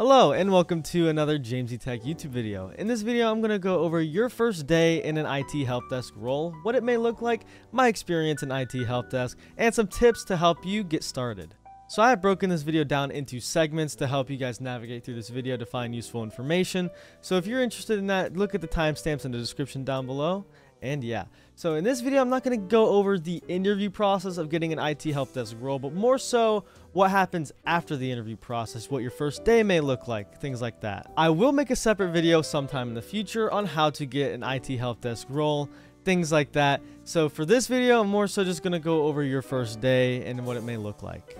Hello and welcome to another Jamesy Tech YouTube video. In this video, I'm going to go over your first day in an IT help desk role, what it may look like, my experience in IT help desk, and some tips to help you get started. So I have broken this video down into segments to help you guys navigate through this video to find useful information. So if you're interested in that, look at the timestamps in the description down below. And yeah, so in this video, I'm not going to go over the interview process of getting an IT help desk role, but more so what happens after the interview process, what your first day may look like, things like that. I will make a separate video sometime in the future on how to get an IT help desk role, things like that. So for this video, I'm more so just going to go over your first day and what it may look like.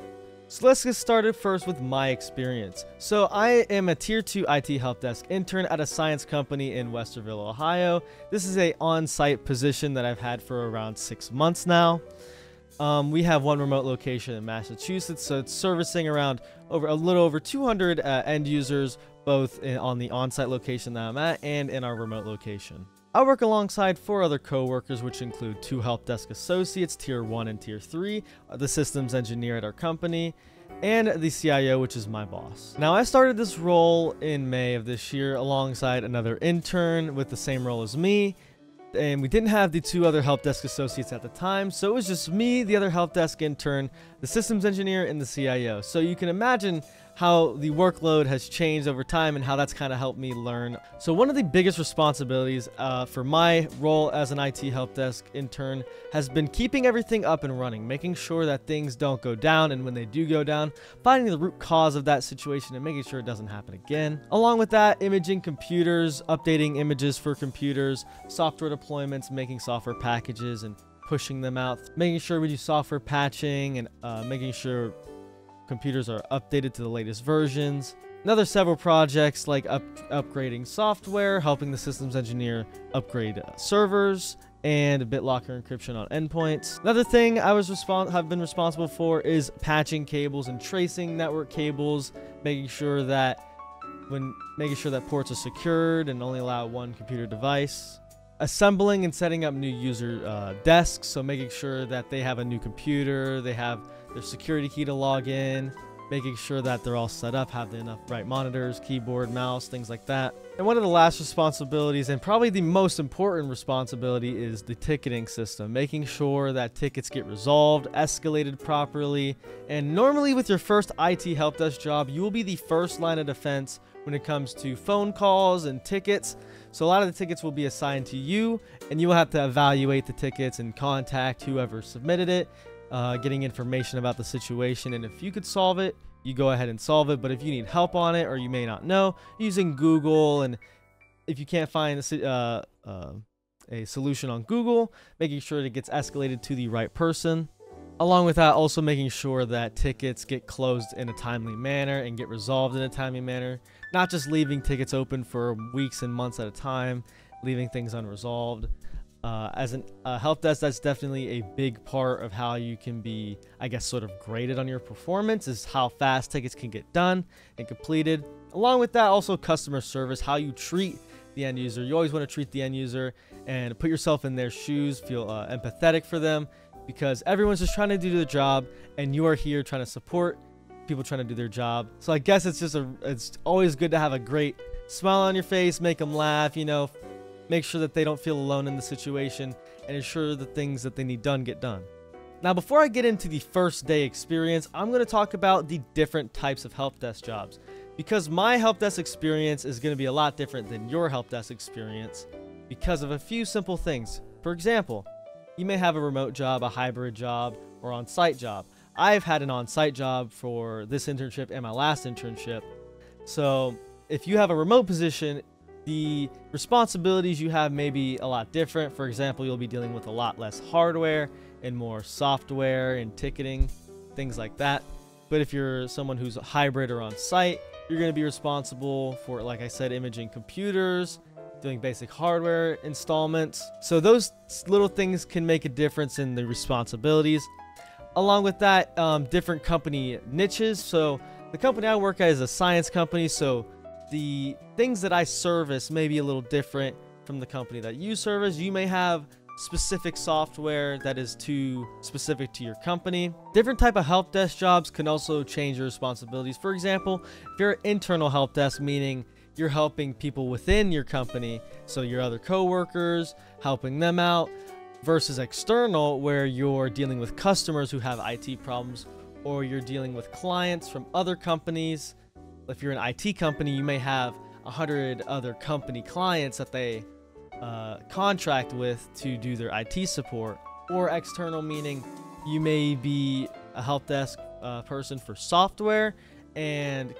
So let's get started first with my experience. So I am a tier 2 IT help desk intern at a science company in Westerville, Ohio. This is a on-site position that I've had for around 6 months now. We have one remote location in Massachusetts, so it's servicing around a little over 200 end users, both on the on-site location that I'm at and in our remote location. I work alongside 4 other co-workers, which include 2 help desk associates, tier 1 and tier 3, the systems engineer at our company, and the CIO, which is my boss. Now, I started this role in May of this year alongside another intern with the same role as me, and we didn't have the 2 other help desk associates at the time, so it was just me, the other help desk intern, the systems engineer, and the CIO. So you can imagine how the workload has changed over time and how that's kind of helped me learn. So one of the biggest responsibilities for my role as an IT help desk intern has been keeping everything up and running, making sure that things don't go down, and when they do go down, finding the root cause of that situation and making sure it doesn't happen again. Along with that, imaging computers, updating images for computers, software deployments, making software packages and pushing them out, making sure we do software patching and making sure computers are updated to the latest versions. Another several projects like upgrading software, helping the systems engineer upgrade servers, and BitLocker encryption on endpoints. Another thing I have been responsible for is patching cables and tracing network cables, making sure that ports are secured and only allow one computer device. Assembling and setting up new user desks, so making sure that they have a new computer, they have their security key to log in, making sure that they're all set up, have the right monitors, keyboard, mouse, things like that. And one of the last responsibilities, and probably the most important responsibility, is the ticketing system, making sure that tickets get resolved, escalated properly. And normally with your first IT help desk job, you will be the first line of defense when it comes to phone calls and tickets. So a lot of the tickets will be assigned to you, and you will have to evaluate the tickets and contact whoever submitted it, getting information about the situation. And if you could solve it, you go ahead and solve it. But if you need help on it, or you may not know, using Google, and if you can't find a solution on Google, making sure that it gets escalated to the right person. Along with that, also making sure that tickets get closed in a timely manner and get resolved in a timely manner, not just leaving tickets open for weeks and months at a time, leaving things unresolved. As a help desk, that's definitely a big part of how you can be, I guess, sort of graded on your performance, is how fast tickets can get done and completed. Along with that, also customer service, how you treat the end user. You always want to treat the end user and put yourself in their shoes, feel empathetic for them, because everyone's just trying to do their job, and you are here trying to support people trying to do their job. So I guess it's just it's always good to have a great smile on your face, make them laugh, you know, make sure that they don't feel alone in the situation, and ensure the things that they need done get done. Now, before I get into the first day experience, I'm going to talk about the different types of help desk jobs, because my help desk experience is going to be a lot different than your help desk experience because of a few simple things. For example, you may have a remote job, a hybrid job, or on-site job. I've had an on-site job for this internship and my last internship. So if you have a remote position, the responsibilities you have may be a lot different. For example, you'll be dealing with a lot less hardware and more software and ticketing, things like that. But if you're someone who's a hybrid or on-site, you're going to be responsible for, like I said, imaging computers, doing basic hardware installments. So those little things can make a difference in the responsibilities. Along with that, different company niches. So the company I work at is a science company, so the things that I service may be a little different from the company that you service. You may have specific software that is too specific to your company. Different type of help desk jobs can also change your responsibilities. For example, if you're an internal help desk, meaning you're helping people within your company, so your other coworkers, helping them out, versus external, where you're dealing with customers who have IT problems, or you're dealing with clients from other companies. If you're an IT company, you may have 100 other company clients that they contract with to do their IT support. Or external, meaning you may be a help desk person for software and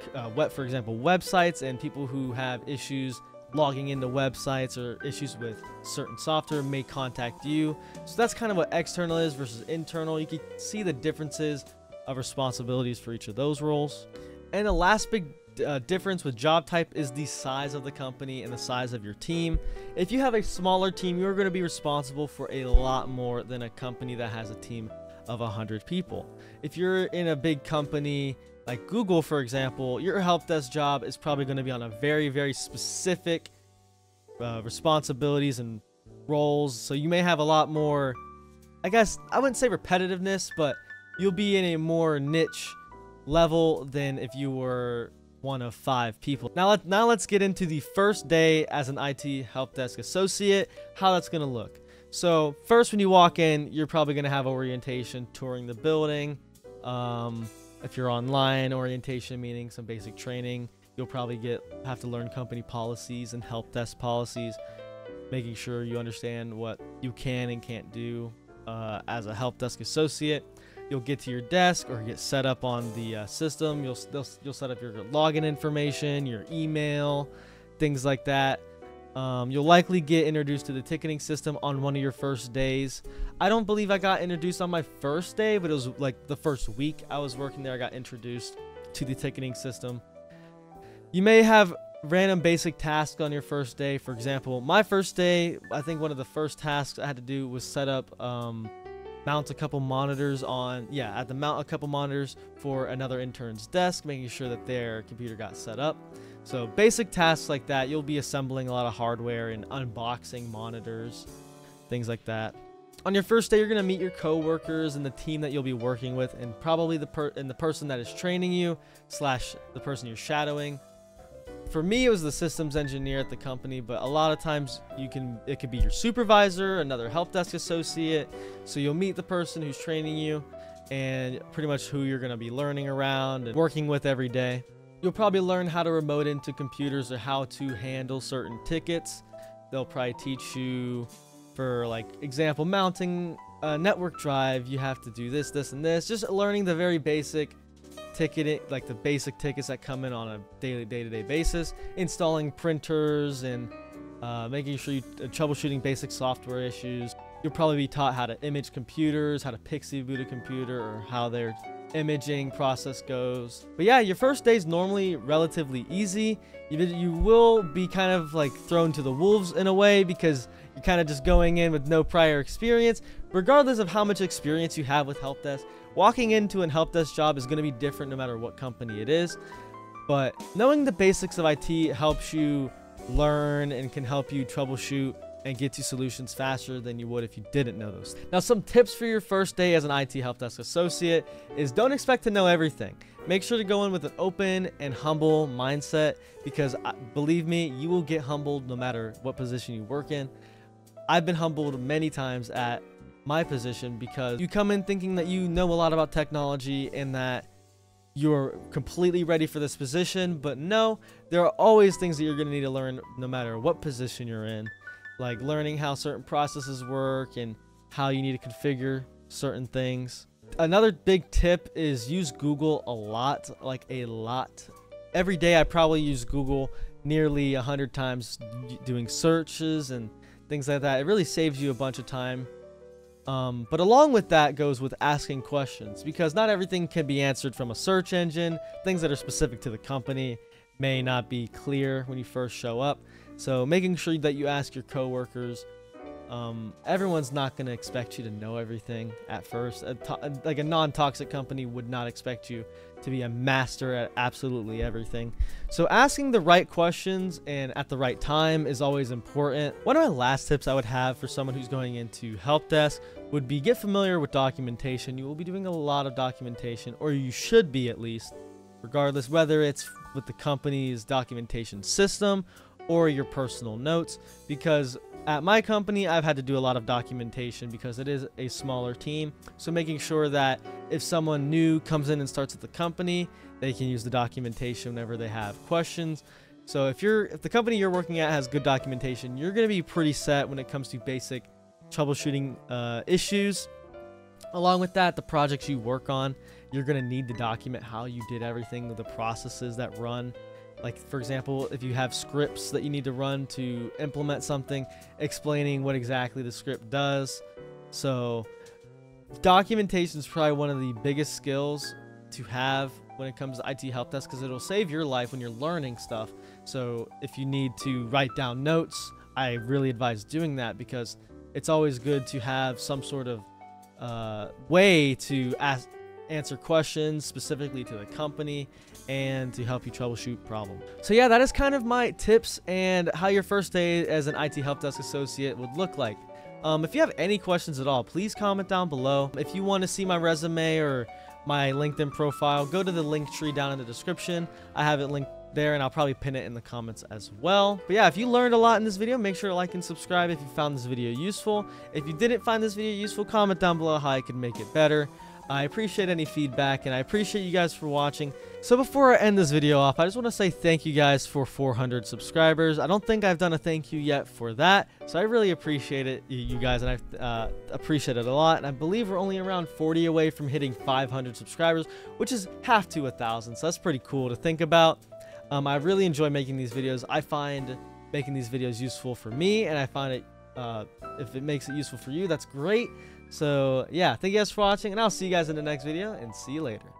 for example, websites, and people who have issues logging into websites or issues with certain software may contact you. So that's kind of what external is versus internal. You can see the differences of responsibilities for each of those roles. And the last big difference with job type is the size of the company and the size of your team. If you have a smaller team, you're going to be responsible for a lot more than a company that has a team of 100 people. If you're in a big company like Google, for example, your help desk job is probably going to be on a very, very specific responsibilities and roles. So you may have a lot more, I guess I wouldn't say repetitiveness, but you'll be in a more niche level than if you were one of 5 people. Now let's get into the first day as an IT help desk associate, how that's going to look. So first, when you walk in, you're probably going to have orientation, touring the building. If you're online, orientation meaning some basic training. You'll probably have to learn company policies and help desk policies, making sure you understand what you can and can't do as a help desk associate. You'll get to your desk or get set up on the system. You'll set up your login information, your email, things like that. You'll likely get introduced to the ticketing system on one of your first days. I don't believe I got introduced on my first day, but it was like the first week I was working there, I got introduced to the ticketing system. You may have random basic tasks on your first day. For example, my first day, I think one of the first tasks I had to do was set up, mount a couple monitors on, mount a couple monitors for another intern's desk, making sure that their computer got set up. So basic tasks like that. You'll be assembling a lot of hardware and unboxing monitors, things like that. On your first day, you're gonna meet your coworkers and the team that you'll be working with, and probably the person that is training you / the person you're shadowing. For me, it was the systems engineer at the company, but a lot of times it could be your supervisor, another help desk associate. So you'll meet the person who's training you and pretty much who you're going to be learning around and working with every day. You'll probably learn how to remote into computers or how to handle certain tickets. They'll probably teach you, for like example, mounting a network drive, you have to do this, this, and this. Just learning the very basic ticketing, like the basic tickets that come in on a daily day-to-day basis, installing printers and making sure you troubleshooting basic software issues. You'll probably be taught how to image computers, how to PXE boot a computer, or how their imaging process goes. But yeah, your first day is normally relatively easy. You will be kind of like thrown to the wolves in a way, because you're kind of just going in with no prior experience. Regardless of how much experience you have with help desk, walking into a help desk job is going to be different no matter what company it is. But knowing the basics of IT helps you learn and can help you troubleshoot and get to solutions faster than you would if you didn't know those. Now, some tips for your first day as an IT help desk associate is don't expect to know everything. Make sure to go in with an open and humble mindset, because believe me, you will get humbled no matter what position you work in. I've been humbled many times at my position, because you come in thinking that you know a lot about technology and that you're completely ready for this position, but no, there are always things that you're going to need to learn no matter what position you're in, like learning how certain processes work and how you need to configure certain things. Another big tip is use Google a lot, like a lot. Every day I probably use Google nearly 100 times doing searches and things like that. It really saves you a bunch of time. But along with that goes with asking questions, because not everything can be answered from a search engine. Things that are specific to the company may not be clear when you first show up. So making sure that you ask your coworkers. Everyone's not going to expect you to know everything at first. Like a non-toxic company would not expect you to be a master at absolutely everything. So asking the right questions and at the right time is always important. One of my last tips I would have for someone who's going into help desk would be get familiar with documentation. You will be doing a lot of documentation, or you should be at least, regardless whether it's with the company's documentation system or your personal notes, because at my company, I've had to do a lot of documentation because it is a smaller team. So making sure that if someone new comes in and starts at the company, they can use the documentation whenever they have questions. So if the company you're working at has good documentation, you're going to be pretty set when it comes to basic troubleshooting issues. Along with that, the projects you work on, you're going to need to document how you did everything, the processes that run. Like, for example, if you have scripts that you need to run to implement something, explaining what exactly the script does. So documentation is probably one of the biggest skills to have when it comes to IT help desk, because it'll save your life when you're learning stuff. So if you need to write down notes, I really advise doing that, because it's always good to have some sort of way to answer questions specifically to the company and to help you troubleshoot problems. So yeah, that is kind of my tips and how your first day as an IT help desk associate would look like. If you have any questions at all, please comment down below. If you want to see my resume or my LinkedIn profile, go to the Linktree down in the description. I have it linked there, and I'll probably pin it in the comments as well. But yeah, if you learned a lot in this video, make sure to like and subscribe if you found this video useful. If you didn't find this video useful, comment down below how I could make it better. I appreciate any feedback, and I appreciate you guys for watching. So before I end this video off, I just want to say thank you guys for 400 subscribers. I don't think I've done a thank you yet for that, so I really appreciate it, you guys, and I appreciate it a lot. And I believe we're only around 40 away from hitting 500 subscribers, which is half to 1,000, so that's pretty cool to think about. I really enjoy making these videos. I find making these videos useful for me, and I find it, if it makes it useful for you, that's great. So yeah, thank you guys for watching, and I'll see you guys in the next video, and see you later.